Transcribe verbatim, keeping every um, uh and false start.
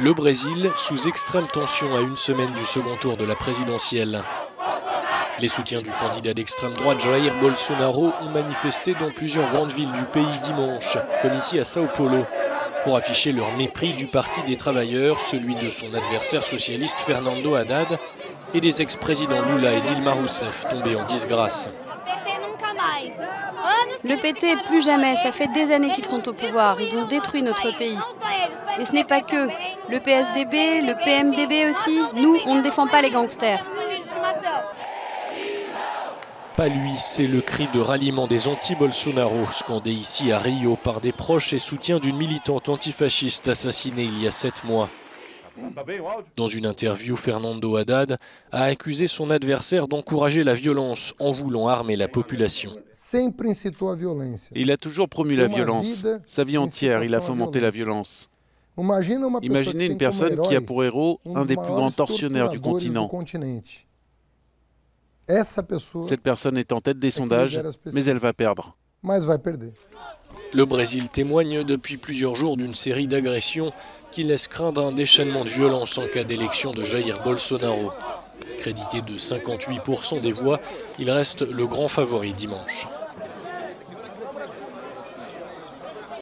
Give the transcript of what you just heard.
Le Brésil, sous extrême tension à une semaine du second tour de la présidentielle. Les soutiens du candidat d'extrême droite Jair Bolsonaro ont manifesté dans plusieurs grandes villes du pays dimanche, comme ici à São Paulo, pour afficher leur mépris du Parti des travailleurs, celui de son adversaire socialiste Fernando Haddad et des ex-présidents Lula et Dilma Rousseff tombés en disgrâce. Le P T, plus jamais, ça fait des années qu'ils sont au pouvoir, ils ont détruit notre pays. Et ce n'est pas qu'eux, le P S D B, le P M D B aussi, nous, on ne défend pas les gangsters. Pas lui, c'est le cri de ralliement des anti-Bolsonaro, scandé ici à Rio par des proches et soutiens d'une militante antifasciste assassinée il y a sept mois. Dans une interview, Fernando Haddad a accusé son adversaire d'encourager la violence en voulant armer la population. Il a toujours promu la violence. Sa vie entière, il a fomenté la violence. Imaginez une personne qui a pour héros un des plus grands tortionnaires du continent. Cette personne est en tête des sondages, mais elle va perdre. Le Brésil témoigne depuis plusieurs jours d'une série d'agressions qui laisse craindre un déchaînement de violence en cas d'élection de Jair Bolsonaro. Crédité de cinquante-huit pour cent des voix, il reste le grand favori dimanche.